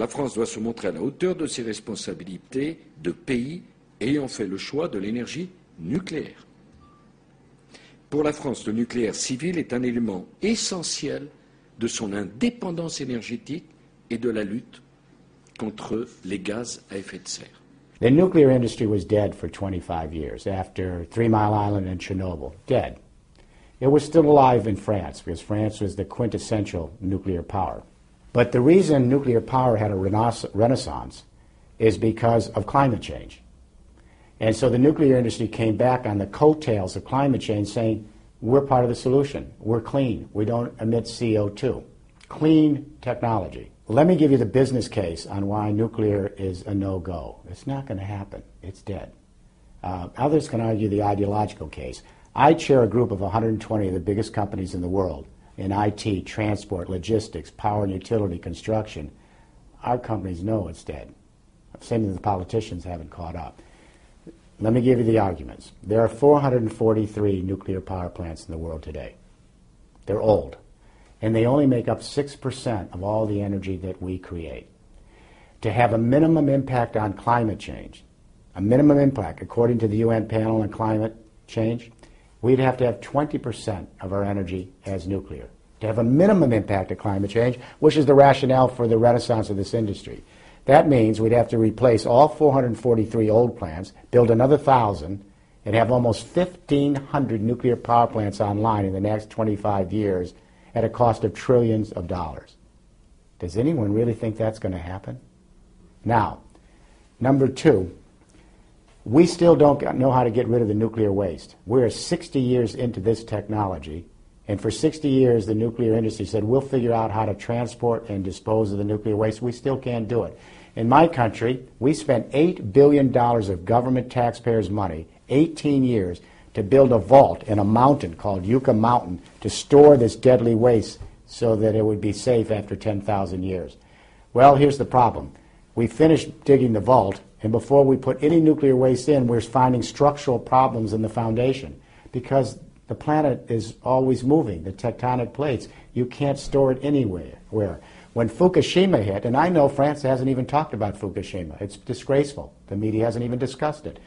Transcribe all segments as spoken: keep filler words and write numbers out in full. La France doit se montrer à la hauteur de ses responsabilités de pays ayant fait le choix de l'énergie nucléaire. Pour la France, le nucléaire civil est un élément essentiel de son indépendance énergétique et de la lutte contre les gaz à effet de serre. The nuclear industry was dead for twenty-five years after Three Mile Island and Chernobyl. Dead. It was still alive in France because France was the quintessential nuclear power. But the reason nuclear power had a renaissance is because of climate change. And so the nuclear industry came back on the coattails of climate change saying, we're part of the solution. We're clean. We don't emit C O two. Clean technology. Let me give you the business case on why nuclear is a no-go. It's not going to happen. It's dead. Uh, others can argue the ideological case. I chair a group of one hundred twenty of the biggest companies in the world in I T, transport, logistics, power and utility, construction. Our companies know it's dead. Same thing, the politicians haven't caught up. Let me give you the arguments. There are four hundred forty-three nuclear power plants in the world today. They're old, and they only make up six percent of all the energy that we create. To have a minimum impact on climate change, a minimum impact according to the U N panel on climate change, we'd have to have twenty percent of our energy as nuclear. To have a minimum impact of climate change, which is the rationale for the renaissance of this industry. That means we'd have to replace all four hundred forty-three old plants, build another one thousand, and have almost fifteen hundred nuclear power plants online in the next twenty-five years at a cost of trillions of dollars. Does anyone really think that's going to happen? Now, number two, we still don't know how to get rid of the nuclear waste. We're sixty years into this technology, and for sixty years the nuclear industry said, we'll figure out how to transport and dispose of the nuclear waste. We still can't do it. In my country, we spent eight billion dollars of government taxpayers' money, eighteen years, to build a vault in a mountain called Yucca Mountain to store this deadly waste so that it would be safe after ten thousand years. Well, here's the problem. We finished digging the vault, and before we put any nuclear waste in, we're finding structural problems in the foundation because the planet is always moving, the tectonic plates. You can't store it anywhere. When Fukushima hit, and I know France hasn't even talked about Fukushima. It's disgraceful. The media hasn't even discussed it.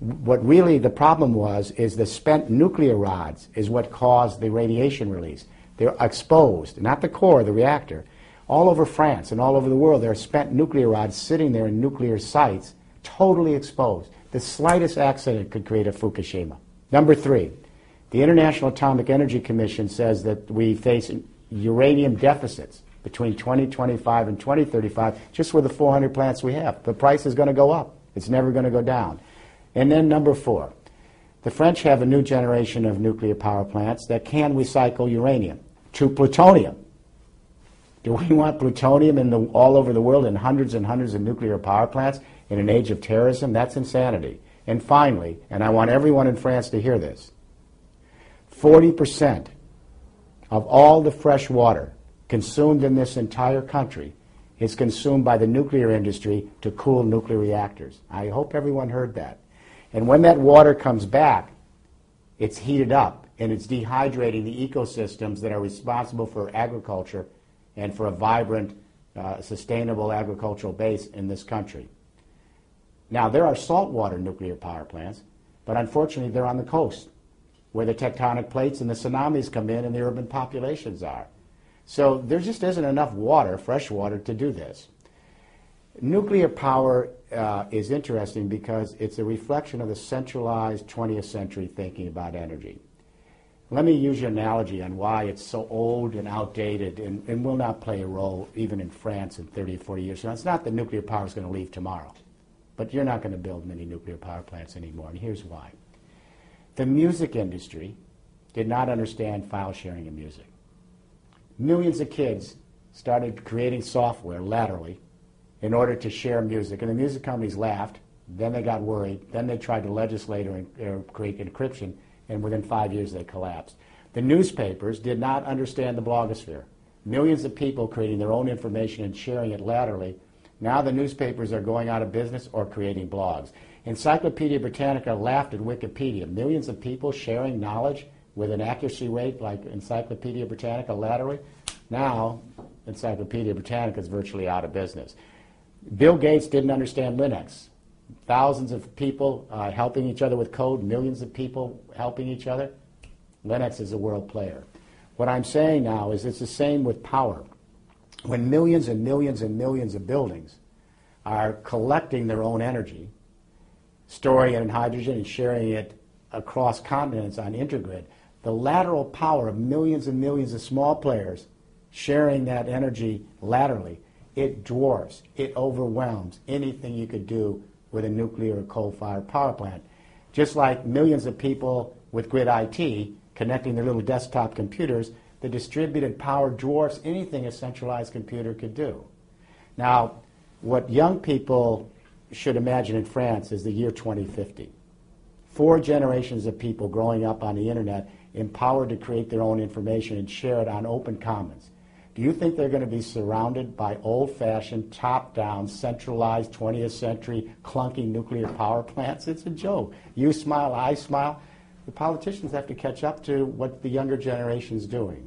What really the problem was is the spent nuclear rods is what caused the radiation release. They're exposed, not the core, the reactor. All over France and all over the world, there are spent nuclear rods sitting there in nuclear sites, totally exposed. The slightest accident could create a Fukushima. Number three, the International Atomic Energy Commission says that we face uranium deficits between twenty twenty-five and twenty thirty-five, just with the four hundred plants we have. The price is going to go up. It's never going to go down. And then number four, the French have a new generation of nuclear power plants that can recycle uranium to plutonium. Do we want plutonium in the, all over the world in hundreds and hundreds of nuclear power plants in an age of terrorism? That's insanity. And finally, and I want everyone in France to hear this, forty percent of all the fresh water consumed in this entire country is consumed by the nuclear industry to cool nuclear reactors. I hope everyone heard that. And when that water comes back, it's heated up and it's dehydrating the ecosystems that are responsible for agriculture and for a vibrant, uh, sustainable agricultural base in this country. Now, there are saltwater nuclear power plants, but unfortunately they're on the coast where the tectonic plates and the tsunamis come in and the urban populations are. So there just isn't enough water, fresh water, to do this. Nuclear power Uh, is interesting because it's a reflection of the centralized twentieth century thinking about energy. Let me use your analogy on why it's so old and outdated and, and will not play a role even in France in thirty or forty years. Now, it's not that nuclear power is going to leave tomorrow, but you're not going to build many nuclear power plants anymore, and here's why. The music industry did not understand file sharing in music. Millions of kids started creating software laterally in order to share music, and the music companies laughed, then they got worried, then they tried to legislate or, or create encryption, and within five years they collapsed. The newspapers did not understand the blogosphere. Millions of people creating their own information and sharing it laterally. Now the newspapers are going out of business or creating blogs. Encyclopedia Britannica laughed at Wikipedia. Millions of people sharing knowledge with an accuracy rate like Encyclopedia Britannica laterally. Now Encyclopedia Britannica is virtually out of business. Bill Gates didn't understand Linux. Thousands of people uh, helping each other with code, millions of people helping each other. Linux is a world player. What I'm saying now is it's the same with power. When millions and millions and millions of buildings are collecting their own energy, storing it in hydrogen and sharing it across continents on Intergrid, the lateral power of millions and millions of small players sharing that energy laterally, it dwarfs, it overwhelms anything you could do with a nuclear or coal-fired power plant. Just like millions of people with grid I T connecting their little desktop computers, the distributed power dwarfs anything a centralized computer could do. Now, what young people should imagine in France is the year twenty fifty. Four generations of people growing up on the internet, empowered to create their own information and share it on open commons. Do you think they're going to be surrounded by old-fashioned, top-down, centralized, twentieth century, clunky nuclear power plants? It's a joke. You smile, I smile. The politicians have to catch up to what the younger generation is doing.